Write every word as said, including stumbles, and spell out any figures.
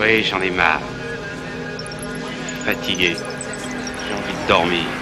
Oui, j'en ai marre. Fatigué. J'ai envie de dormir.